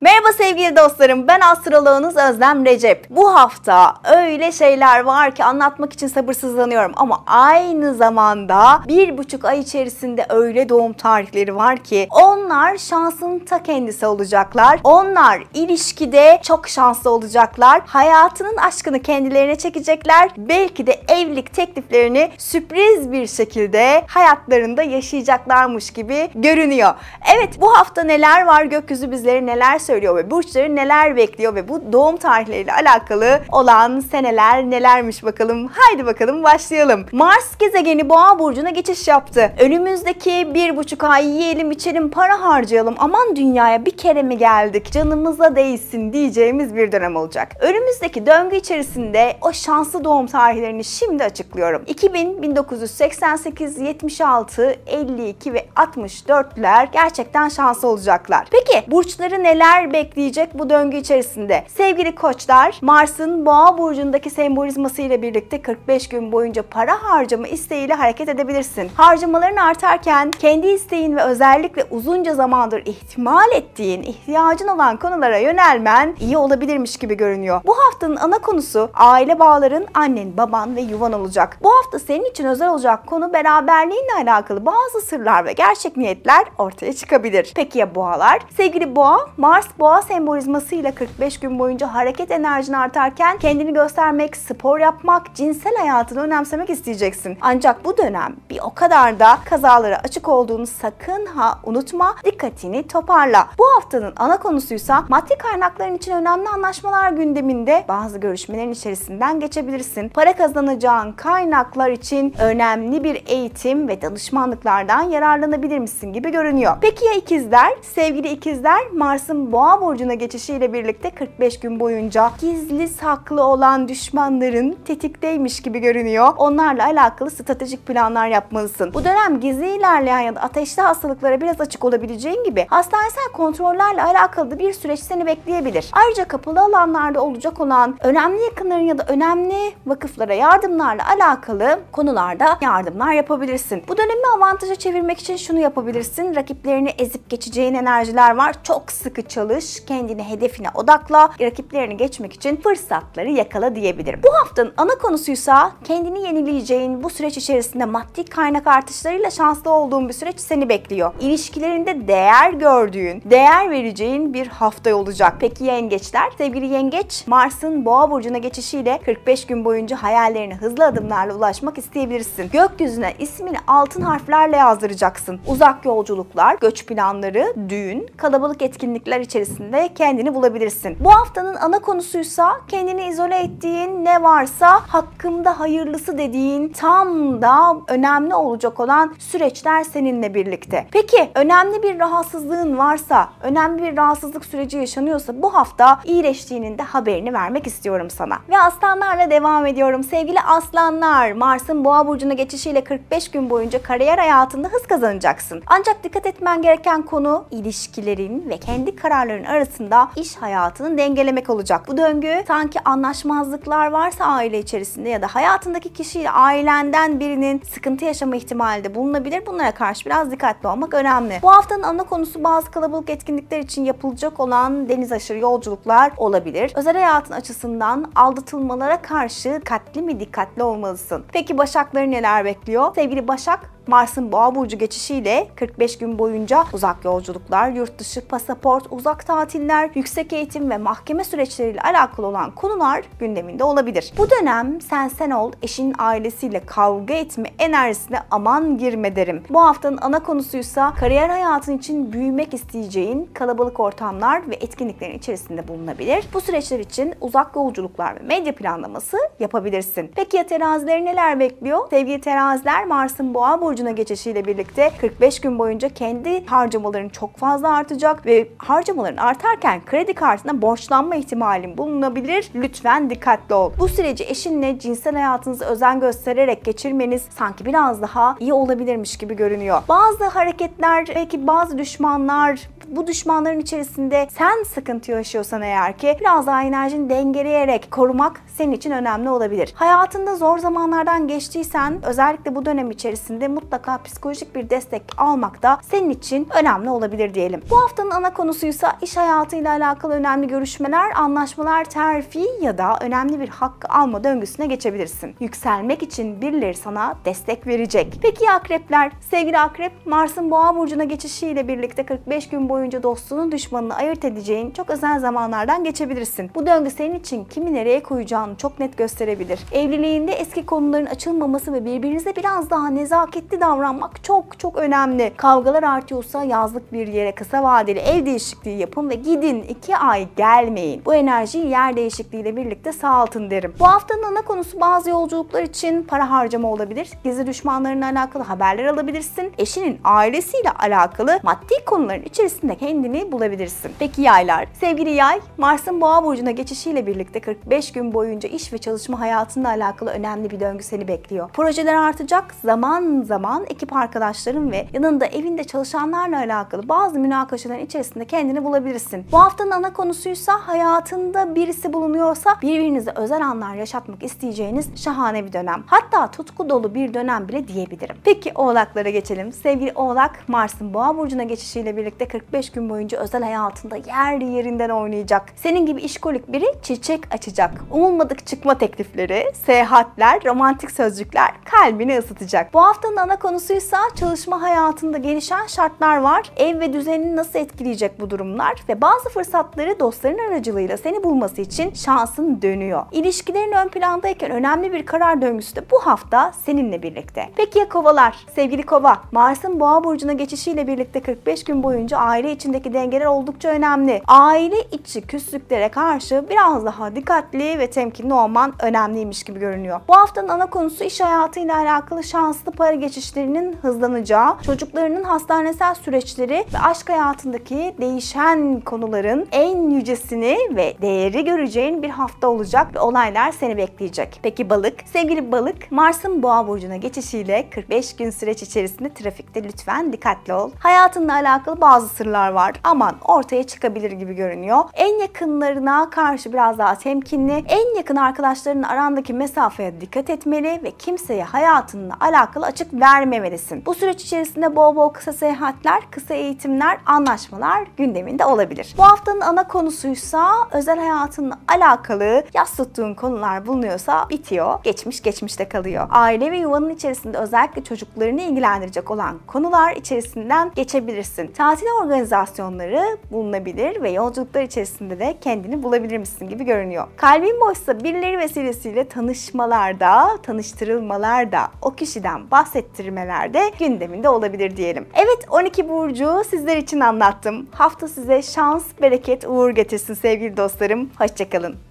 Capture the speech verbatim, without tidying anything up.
Merhaba sevgili dostlarım, ben astroloğunuz Özlem Recep. Bu hafta öyle şeyler var ki anlatmak için sabırsızlanıyorum ama aynı zamanda bir buçuk ay içerisinde öyle doğum tarihleri var ki onlar şansın ta kendisi olacaklar. Onlar ilişkide çok şanslı olacaklar. Hayatının aşkını kendilerine çekecekler. Belki de evlilik tekliflerini sürpriz bir şekilde hayatlarında yaşayacaklarmış gibi görünüyor. Evet, bu hafta neler var, gökyüzü bizlere neler söylüyor ve burçları neler bekliyor ve bu doğum tarihleriyle alakalı olan seneler nelermiş bakalım. Haydi bakalım başlayalım. Mars gezegeni Boğa burcuna geçiş yaptı. Önümüzdeki bir buçuk ay yiyelim, içelim, para harcayalım, aman dünyaya bir kere mi geldik, canımıza değsin diyeceğimiz bir dönem olacak. Önümüzdeki döngü içerisinde o şanslı doğum tarihlerini şimdi açıklıyorum. iki bin, bin dokuz yüz seksen sekiz, yetmiş altı, elli iki ve altmış dörtler gerçekten şanslı olacaklar. Peki burçları neler bekleyecek bu döngü içerisinde? Sevgili koçlar, Mars'ın Boğa burcundaki sembolizması ile birlikte kırk beş gün boyunca para harcama isteğiyle hareket edebilirsin. Harcamaların artarken kendi isteğin ve özellikle uzunca zamandır ihtimal ettiğin, ihtiyacın olan konulara yönelmen iyi olabilirmiş gibi görünüyor. Bu haftanın ana konusu aile bağların, annen, baban ve yuvan olacak. Bu hafta senin için özel olacak konu beraberliğinle alakalı bazı sırlar ve gerçek niyetler ortaya çıkabilir. Peki ya boğalar? Sevgili boğa, Mars Boğa sembolizmasıyla kırk beş gün boyunca hareket enerjin artarken kendini göstermek, spor yapmak, cinsel hayatını önemsemek isteyeceksin. Ancak bu dönem bir o kadar da kazalara açık olduğunu sakın ha unutma, dikkatini toparla. Bu haftanın ana konusuysa maddi kaynakların için önemli anlaşmalar gündeminde, bazı görüşmelerin içerisinden geçebilirsin. Para kazanacağın kaynaklar için önemli bir eğitim ve danışmanlıklardan yararlanabilir misin gibi görünüyor. Peki ya ikizler? Sevgili ikizler, Mars'ın Boğa burcuna geçişiyle birlikte kırk beş gün boyunca gizli saklı olan düşmanların tetikteymiş gibi görünüyor. Onlarla alakalı stratejik planlar yapmalısın. Bu dönem gizli ilerleyen ya da ateşli hastalıklara biraz açık olabileceğin gibi hastanesel kontrollerle alakalı bir süreç seni bekleyebilir. Ayrıca kapalı alanlarda olacak olan önemli yakınların ya da önemli vakıflara yardımlarla alakalı konularda yardımlar yapabilirsin. Bu dönemi avantaja çevirmek için şunu yapabilirsin. Rakiplerini ezip geçeceğin enerjiler var. Çok sıkı çalışabilirsin. Çalış, kendini hedefine odakla, rakiplerini geçmek için fırsatları yakala diyebilirim. Bu haftanın ana konusuysa kendini yenileyeceğin, bu süreç içerisinde maddi kaynak artışlarıyla şanslı olduğun bir süreç seni bekliyor. İlişkilerinde değer gördüğün, değer vereceğin bir hafta olacak. Peki yengeçler? Sevgili yengeç, Mars'ın Boğa burcuna geçişiyle kırk beş gün boyunca hayallerine hızlı adımlarla ulaşmak isteyebilirsin. Gökyüzüne ismini altın harflerle yazdıracaksın. Uzak yolculuklar, göç planları, düğün, kalabalık etkinlikler içerisinde kendini bulabilirsin. Bu haftanın ana konusuysa kendini izole ettiğin, ne varsa hakkımda hayırlısı dediğin, tam da önemli olacak olan süreçler seninle birlikte. Peki önemli bir rahatsızlığın varsa, önemli bir rahatsızlık süreci yaşanıyorsa bu hafta iyileştiğinin de haberini vermek istiyorum sana. Ve aslanlarla devam ediyorum. Sevgili aslanlar, Mars'ın Boğa burcuna geçişiyle kırk beş gün boyunca kariyer hayatında hız kazanacaksın. Ancak dikkat etmen gereken konu ilişkilerin ve kendi kararlarının arasında iş hayatını dengelemek olacak. Bu döngü sanki anlaşmazlıklar varsa aile içerisinde ya da hayatındaki kişiyle ailenden birinin sıkıntı yaşama ihtimali de bulunabilir. Bunlara karşı biraz dikkatli olmak önemli. Bu haftanın ana konusu bazı kalabalık etkinlikler için yapılacak olan deniz aşırı yolculuklar olabilir. Özel hayatın açısından aldatılmalara karşı dikkatli mi dikkatli olmalısın. Peki başakları neler bekliyor? Sevgili Başak, Mars'ın Boğa burcu geçişiyle kırk beş gün boyunca uzak yolculuklar, yurt dışı, pasaport, uzak tatiller, yüksek eğitim ve mahkeme süreçleriyle alakalı olan konular gündeminde olabilir. Bu dönem sen sen ol, eşin, ailesiyle kavga etme enerjisine aman girme derim. Bu haftanın ana konusuysa kariyer hayatın için büyümek isteyeceğin, kalabalık ortamlar ve etkinliklerin içerisinde bulunabilir. Bu süreçler için uzak yolculuklar ve medya planlaması yapabilirsin. Peki ya terazileri neler bekliyor? Sevgili teraziler, Mars'ın Boğa burcu burcuna geçişiyle birlikte kırk beş gün boyunca kendi harcamaların çok fazla artacak ve harcamaların artarken kredi kartına borçlanma ihtimalin bulunabilir. Lütfen dikkatli ol. Bu süreci eşinle cinsel hayatınızı özen göstererek geçirmeniz sanki biraz daha iyi olabilirmiş gibi görünüyor. Bazı hareketler, belki bazı düşmanlar bu düşmanların içerisinde sen sıkıntı yaşıyorsan eğer ki biraz daha enerjini dengeleyerek korumak senin için önemli olabilir. Hayatında zor zamanlardan geçtiysen özellikle bu dönem içerisinde mutlaka psikolojik bir destek almak da senin için önemli olabilir diyelim. Bu haftanın ana konusuysa iş hayatıyla alakalı önemli görüşmeler, anlaşmalar, terfi ya da önemli bir hakkı alma döngüsüne geçebilirsin. Yükselmek için birileri sana destek verecek. Peki akrepler, sevgili akrep, Mars'ın Boğa burcuna geçişiyle birlikte kırk beş gün boyunca dostunun düşmanını ayırt edeceğin çok özel zamanlardan geçebilirsin. Bu döngü senin için kimi nereye koyacağını çok net gösterebilir. Evliliğinde eski konuların açılmaması ve birbirinize biraz daha nezaketli davranmak çok çok önemli. Kavgalar artıyorsa yazlık bir yere kısa vadeli ev değişikliği yapın ve gidin, iki ay gelmeyin. Bu enerjiyi yer değişikliğiyle birlikte sağaltın derim. Bu haftanın ana konusu bazı yolculuklar için para harcama olabilir. Gizli düşmanlarınla alakalı haberler alabilirsin. Eşinin ailesiyle alakalı maddi konuların içerisinde kendini bulabilirsin. Peki yaylar. Sevgili yay, Mars'ın Boğa burcuna geçişiyle birlikte kırk beş gün boyunca iş ve çalışma hayatında alakalı önemli bir döngü seni bekliyor. Projeler artacak, zaman zaman ekip arkadaşların ve yanında evinde çalışanlarla alakalı bazı münakaşaların içerisinde kendini bulabilirsin. Bu haftanın ana konusuysa hayatında birisi bulunuyorsa birbirinize özel anlar yaşatmak isteyeceğiniz şahane bir dönem. Hatta tutku dolu bir dönem bile diyebilirim. Peki oğlaklara geçelim. Sevgili oğlak, Mars'ın Boğa burcuna geçişiyle birlikte kırk beş gün boyunca özel hayatında yer yerinden oynayacak. Senin gibi işkolik biri çiçek açacak. Umulmadık çıkma teklifleri, seyahatler, romantik sözcükler kalbini ısıtacak. Bu haftanın ana konusuysa çalışma hayatında gelişen şartlar var. Ev ve düzenini nasıl etkileyecek bu durumlar ve bazı fırsatları dostların aracılığıyla seni bulması için şansın dönüyor. İlişkilerin ön plandayken önemli bir karar döngüsü de bu hafta seninle birlikte. Peki ya kovalar? Sevgili kova, Mars'ın Boğa burcuna geçişiyle birlikte kırk beş gün boyunca aile içindeki dengeler oldukça önemli. Aile içi küslüklere karşı biraz daha dikkatli ve temkinli olman önemliymiş gibi görünüyor. Bu haftanın ana konusu iş hayatıyla alakalı şanslı para geçişlerinin hızlanacağı, çocuklarının hastanesel süreçleri ve aşk hayatındaki değişen konuların en yücesini ve değeri göreceğin bir hafta olacak ve olaylar seni bekleyecek. Peki balık? Sevgili balık, Mars'ın Boğa burcuna geçişiyle kırk beş gün süreç içerisinde trafikte lütfen dikkatli ol. Hayatınla alakalı bazı sırlar var. Aman ortaya çıkabilir gibi görünüyor. En yakınlarına karşı biraz daha temkinli, en yakın arkadaşlarının arandaki mesafeye dikkat etmeli ve kimseye hayatınla alakalı açık vermemelisin. Bu süreç içerisinde bol bol kısa seyahatler, kısa eğitimler, anlaşmalar gündeminde olabilir. Bu haftanın ana konusuysa özel hayatınla alakalı yas tuttuğun konular bulunuyorsa bitiyor. Geçmiş geçmişte kalıyor. Aile ve yuvanın içerisinde özellikle çocuklarını ilgilendirecek olan konular içerisinden geçebilirsin. Tatil organizasyonları bulunabilir ve yolculuklar içerisinde de kendini bulabilir misin gibi görünüyor. Kalbin boşsa birileri vesilesiyle tanışmalarda, tanıştırılmalarda, o kişiden bahsettirmelerde gündeminde olabilir diyelim. Evet, on iki burcu sizler için anlattım. Hafta size şans, bereket, uğur getirsin sevgili dostlarım. Hoşça kalın.